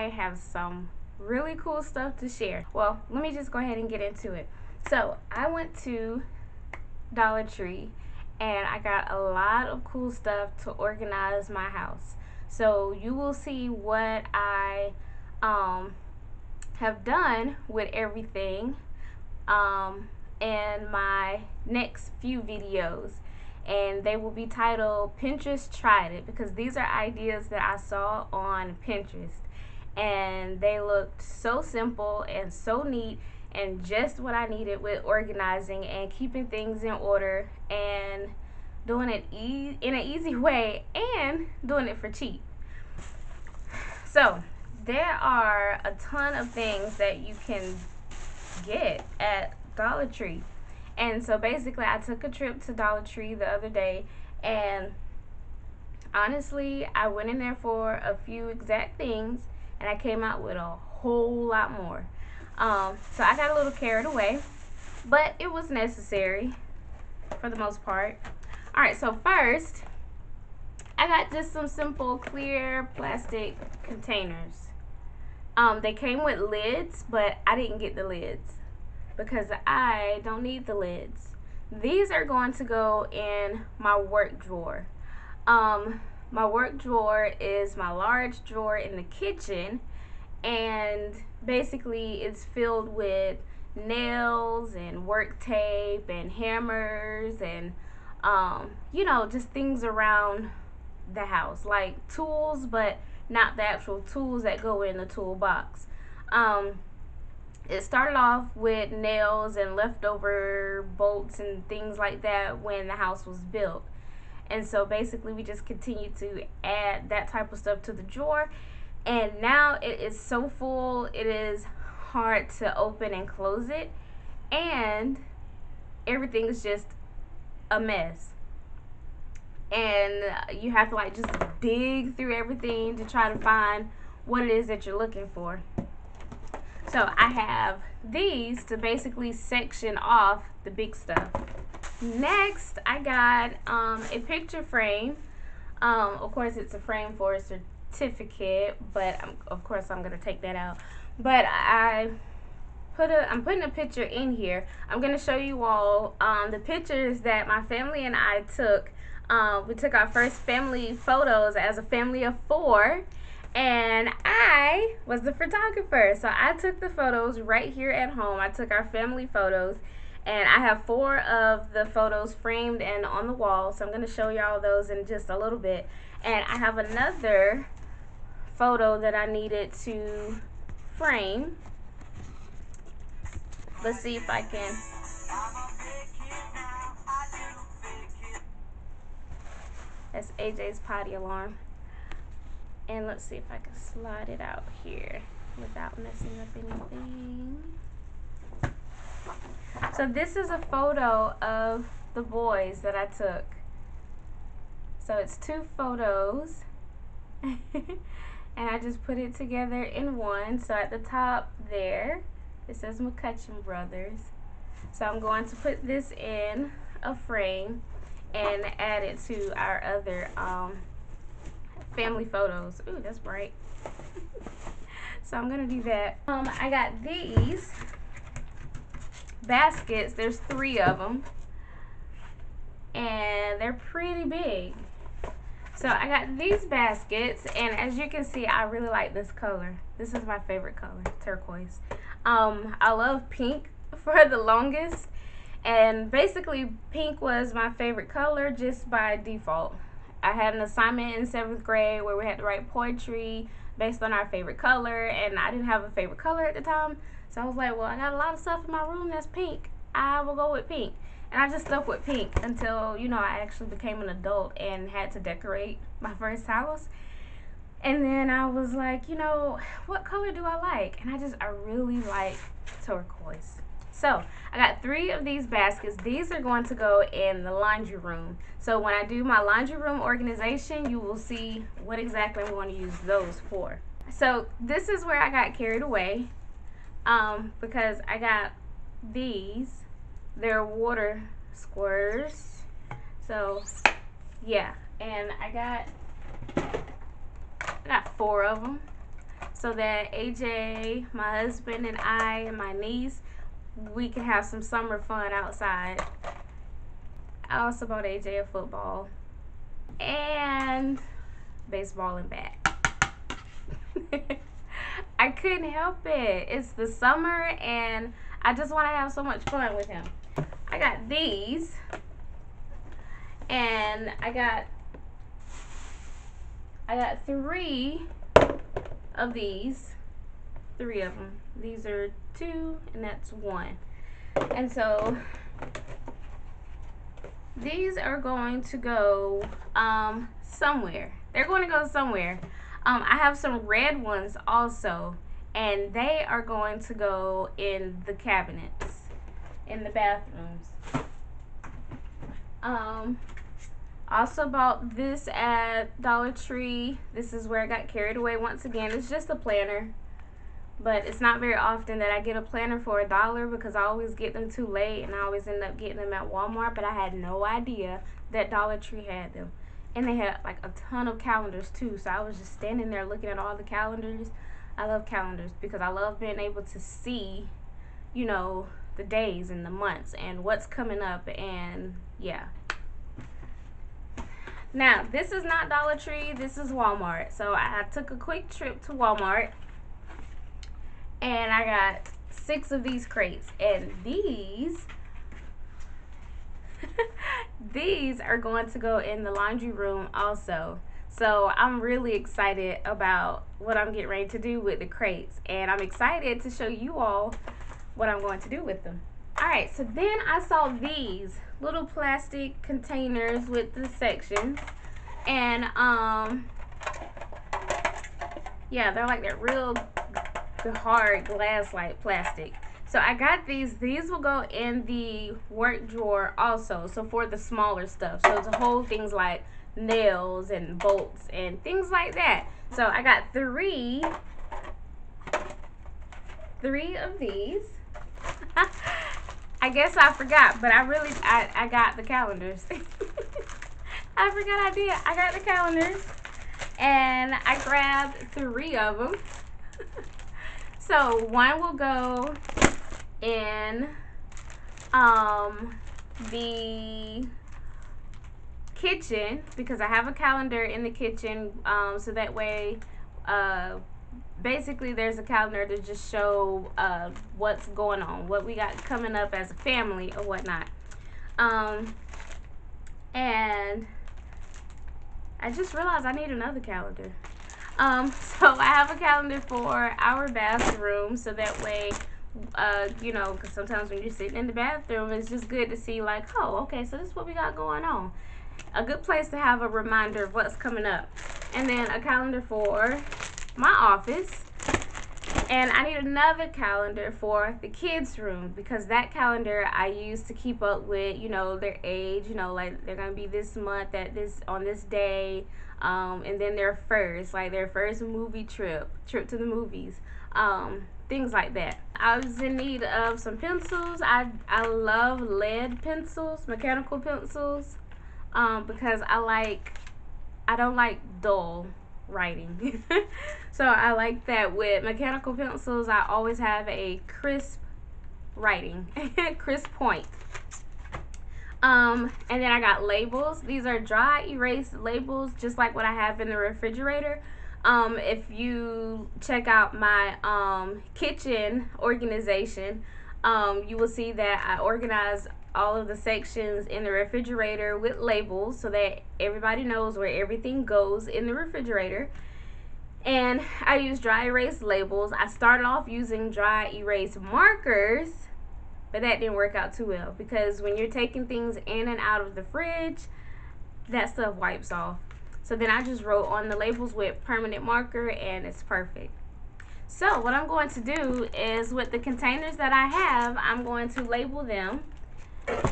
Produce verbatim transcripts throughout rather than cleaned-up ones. I have some really cool stuff to share. Well, let me just go ahead and get into it. So I went to Dollar Tree and I got a lot of cool stuff to organize my house. So you will see what I um, have done with everything um, in my next few videos, and they will be titled Pinterest Tried It, because these are ideas that I saw on Pinterest and they looked so simple and so neat and just what I needed with organizing and keeping things in order and doing it e in an easy way and doing it for cheap. So there are a ton of things that you can get at Dollar Tree. And so basically I took a trip to Dollar Tree the other day, and honestly I went in there for a few exact things and I came out with a whole lot more. Um, so I got a little carried away, but it was necessary for the most part. Alright, so first I got just some simple clear plastic containers. Um, they came with lids, but I didn't get the lids because I don't need the lids. These are going to go in my work drawer. Um, my work drawer is my large drawer in the kitchen, and basically it's filled with nails and work tape and hammers and um, you know, just things around the house, like tools, but not the actual tools that go in the toolbox. Um, it started off with nails and leftover bolts and things like that when the house was built, and so basically we just continued to add that type of stuff to the drawer, and now it is so full it is hard to open and close it, and everything is just a mess, and you have to like just dig through everything to try to find what it is that you're looking for. So I have these to basically section off the big stuff. Next I got um, a picture frame. Um, of course it's a frame for a certificate, but I'm, of course I'm gonna take that out, but I put a I'm putting a picture in here. I'm gonna show you all um, the pictures that my family and I took. Um, we took our first family photos as a family of four, and I was the photographer. So I took the photos right here at home. I took our family photos, and I have four of the photos framed and on the wall. So I'm going to show y'all those in just a little bit. And I have another photo that I needed to frame. Let's see if I can... That's A J's potty alarm. And let's see if I can slide it out here without messing up anything. So this is a photo of the boys that I took. So it's two photos. And I just put it together in one. So at the top there, it says McCutcheon Brothers. So I'm going to put this in a frame and add it to our other um, family photos. Ooh, that's bright. So I'm gonna do that. Um, I got these baskets. There's three of them, and they're pretty big. So I got these baskets, and as you can see, I really like this color. This is my favorite color, turquoise. Um, I love pink for the longest. And basically pink was my favorite color just by default. I had an assignment in seventh grade where we had to write poetry based on our favorite color, and I didn't have a favorite color at the time, so I was like, well, I got a lot of stuff in my room that's pink, I will go with pink. And I just stuck with pink until, you know, I actually became an adult and had to decorate my first house. And then I was like, you know, what color do I like? And I just, I really like turquoise. So I got three of these baskets. These are going to go in the laundry room. So when I do my laundry room organization, you will see what exactly I'm going to use those for. So this is where I got carried away um, because I got these. They're water squirters. So yeah, and I got, I got four of them. so that A J, my husband, and I and my niece, we can have some summer fun outside. I also bought A J a football and baseball and bat. I couldn't help it. It's the summer and I just want to have so much fun with him. I got these and I got I got three of these, three of them. These are two and that's one. And so these are going to go um, somewhere. They're going to go somewhere. Um, I have some red ones also, and they are going to go in the cabinets, in the bathrooms. Um, also bought this at Dollar Tree. This is where I got carried away once again. It's just a planner, but it's not very often that I get a planner for a dollar because I always get them too late and I always end up getting them at Walmart, but I had no idea that Dollar Tree had them. And they had like a ton of calendars too, so I was just standing there looking at all the calendars. I love calendars because I love being able to see, you know, the days and the months and what's coming up, and yeah. Now, this is not Dollar Tree, this is Walmart. So I took a quick trip to Walmart and I got six of these crates, and these these are going to go in the laundry room also. So I'm really excited about what I'm getting ready to do with the crates, and I'm excited to show you all what I'm going to do with them. Alright, so then I saw these little plastic containers with the sections, and um yeah, they're like that real hard glass like plastic. So I got these. These will go in the work drawer also, so for the smaller stuff. So to hold things like nails and bolts and things like that. So I got three, three of these. I guess I forgot, but I really, I, I got the calendars. I forgot I did. I got the calendars, and I grabbed three of them. So one will go in um, the kitchen because I have a calendar in the kitchen, um, so that way uh, basically there's a calendar to just show uh, what's going on, what we got coming up as a family or whatnot. Um, and I just realized I need another calendar. Um, so I have a calendar for our bathroom so that way Uh, you know, because sometimes when you're sitting in the bathroom, it's just good to see like, oh, okay, so this is what we got going on. A good place to have a reminder of what's coming up. And then a calendar for my office. And I need another calendar for the kids' room because that calendar I use to keep up with, you know, their age, you know, like they're going to be this month at this, on this day, um, and then their first, like their first movie trip, trip to the movies, um, things like that. I was in need of some pencils. I, I love lead pencils, mechanical pencils, um, because I like, I don't like dull writing. So I like that with mechanical pencils, I always have a crisp writing, crisp point. Um, and then I got labels. These are dry erase labels, just like what I have in the refrigerator. Um, if you check out my um, kitchen organization, um, you will see that I organize all of the sections in the refrigerator with labels so that everybody knows where everything goes in the refrigerator. And I use dry erase labels. I started off using dry erase markers, but that didn't work out too well because when you're taking things in and out of the fridge, that stuff wipes off. So then I just wrote on the labels with permanent marker and it's perfect. So what I'm going to do is with the containers that I have, I'm going to label them,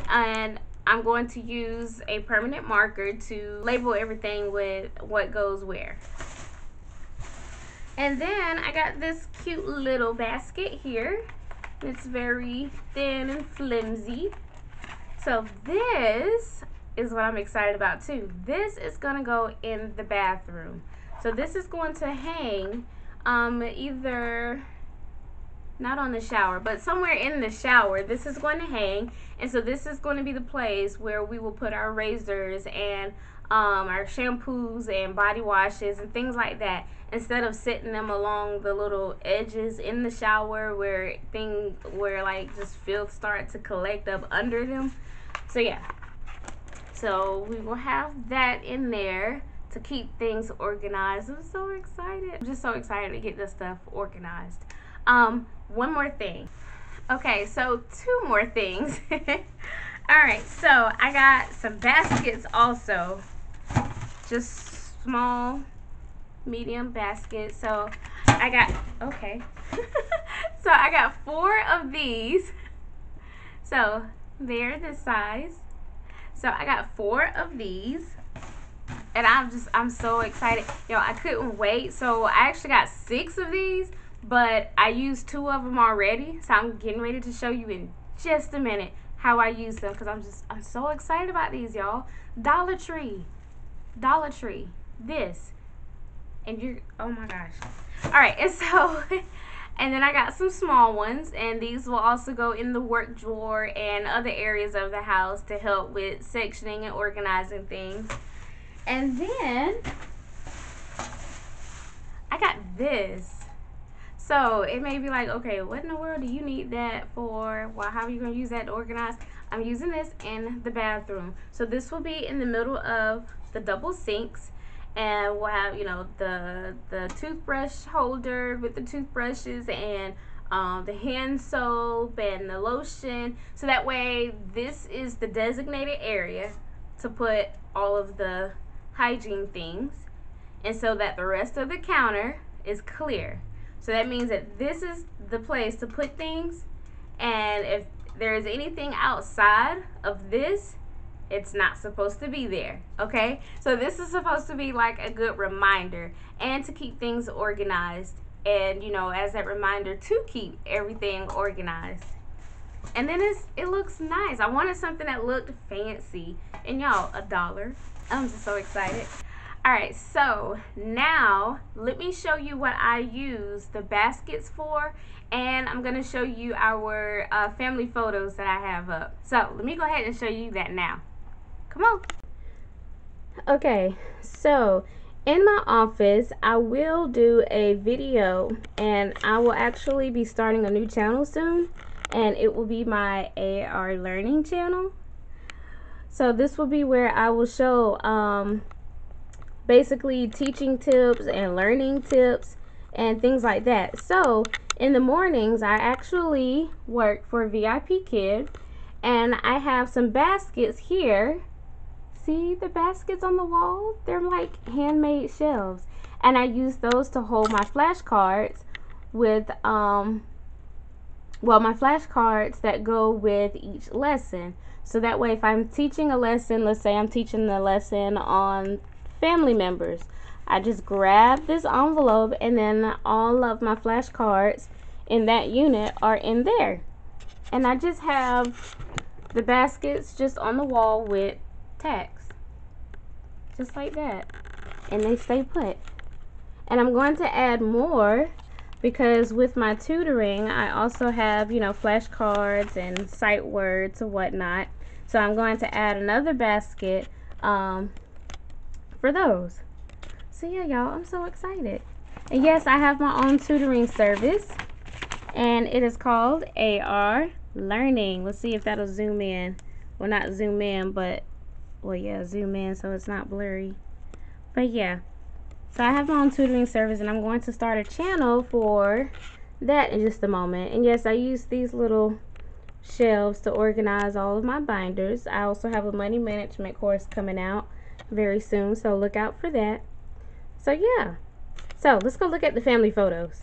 and I'm going to use a permanent marker to label everything with what goes where. And then I got this cute little basket here. It's very thin and flimsy. So this is what I'm excited about too. This is gonna go in the bathroom. So this is going to hang um, either not on the shower, but somewhere in the shower. This is going to hang, and so this is going to be the place where we will put our razors and um, our shampoos and body washes and things like that, instead of sitting them along the little edges in the shower where thing where like just filth start to collect up under them. So yeah, so we will have that in there to keep things organized. I'm so excited. I'm just so excited to get this stuff organized. Um, one more thing. Okay, so two more things. Alright, so I got some baskets also. Just small, medium baskets. So I got, okay. So I got four of these. So they're this size. So I got four of these. And I'm just, I'm so excited. Yo, I couldn't wait. So I actually got six of these, but I used two of them already, so I'm getting ready to show you in just a minute how I use them, because I'm just, I'm so excited about these, y'all. Dollar Tree. Dollar Tree. This. And you're, oh my gosh. Alright, and so, and then I got some small ones, and these will also go in the work drawer and other areas of the house to help with sectioning and organizing things. And then, I got this. So it may be like, okay, what in the world do you need that for? Well, how are you going to use that to organize? I'm using this in the bathroom. So this will be in the middle of the double sinks, and we'll have, you know, the the toothbrush holder with the toothbrushes and um, the hand soap and the lotion. So that way, this is the designated area to put all of the hygiene things, and so that the rest of the counter is clear. So that means that this is the place to put things, and if there is anything outside of this, it's not supposed to be there, okay? So this is supposed to be like a good reminder and to keep things organized, and, you know, as that reminder to keep everything organized. And then it's, it looks nice. I wanted something that looked fancy, and y'all, a dollar. I'm just so excited. Alright, so now let me show you what I use the baskets for, and I'm going to show you our uh, family photos that I have up. So let me go ahead and show you that now. Come on. Okay, so in my office, I will do a video, and I will actually be starting a new channel soon, and it will be my A R Learning channel. So this will be where I will show um, basically teaching tips and learning tips and things like that. So in the mornings, I actually work for V I P Kid, and I have some baskets here. See the baskets on the wall? They're like handmade shelves, and I use those to hold my flashcards with um well my flashcards that go with each lesson. So that way, if I'm teaching a lesson, let's say I'm teaching the lesson on family members, I just grab this envelope, and then all of my flashcards in that unit are in there, and I just have the baskets just on the wall with tags, just like that, and they stay put. And I'm going to add more, because with my tutoring, I also have, you know, flashcards and sight words and whatnot, so I'm going to add another basket um, for those. So yeah, y'all, I'm so excited. And yes, I have my own tutoring service, and it is called A R Learning. Let's see if that'll zoom in. Well, not zoom in, but, well, yeah, zoom in so it's not blurry. But yeah, so I have my own tutoring service, and I'm going to start a channel for that in just a moment. And yes, I use these little shelves to organize all of my binders. I also have a money management course coming out very soon, so look out for that. So yeah, so let's go look at the family photos.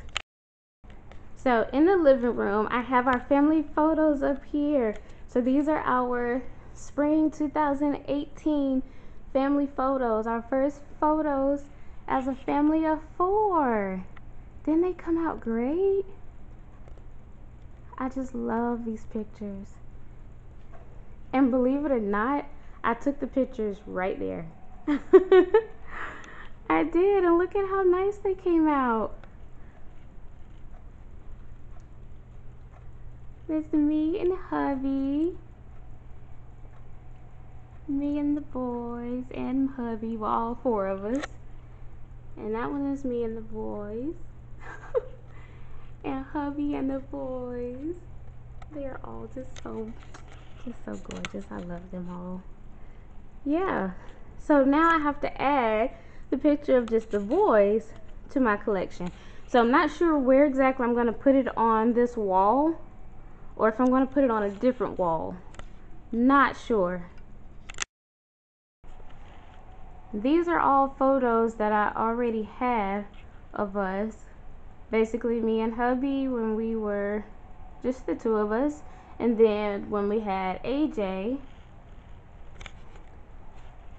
So in the living room, I have our family photos up here. So these are our spring two thousand eighteen family photos, our first photos as a family of four. Didn't they come out great? I just love these pictures, and believe it or not, I took the pictures right there. I did, and look at how nice they came out. There's me and hubby. Me and the boys and hubby, well, all four of us. And that one is me and the boys. And hubby and the boys. They're all just so, just so gorgeous. I love them all. Yeah. So now I have to add the picture of just the boys to my collection. So I'm not sure where exactly I'm going to put it on this wall, or if I'm going to put it on a different wall. Not sure. These are all photos that I already have of us. Basically me and hubby when we were just the two of us. And then when we had A J.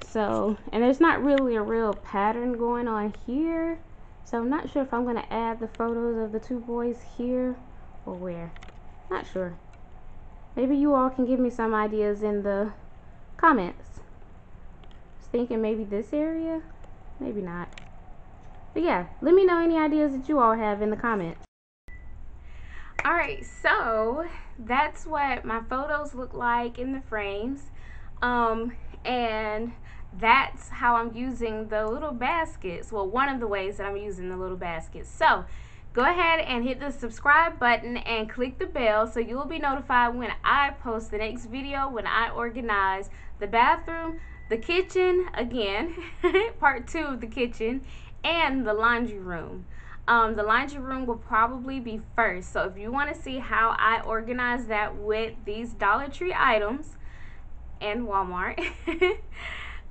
So, and there's not really a real pattern going on here. So I'm not sure if I'm going to add the photos of the two boys here or where. Not sure. Maybe you all can give me some ideas in the comments. Thinking maybe this area, maybe not, but yeah, let me know any ideas that you all have in the comments. All right, so that's what my photos look like in the frames, um and that's how I'm using the little baskets. Well, one of the ways that I'm using the little baskets. So go ahead and hit the subscribe button and click the bell so you'll be notified when I post the next video, when I organize the bathroom, the kitchen again, part two of the kitchen, and the laundry room. Um, the laundry room will probably be first. So if you want to see how I organize that with these Dollar Tree items and Walmart,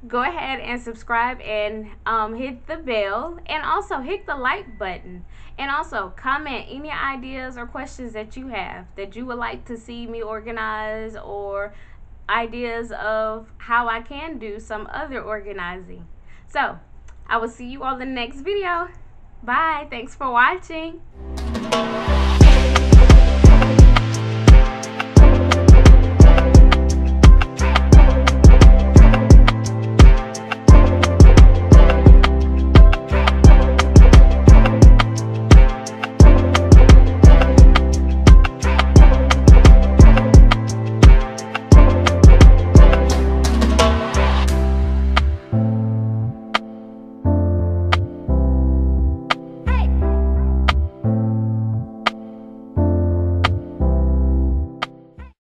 go ahead and subscribe and um, hit the bell, and also hit the like button, and also comment any ideas or questions that you have that you would like to see me organize, or ideas of how I can do some other organizing. So I will see you all in the next video. Bye. Thanks for watching.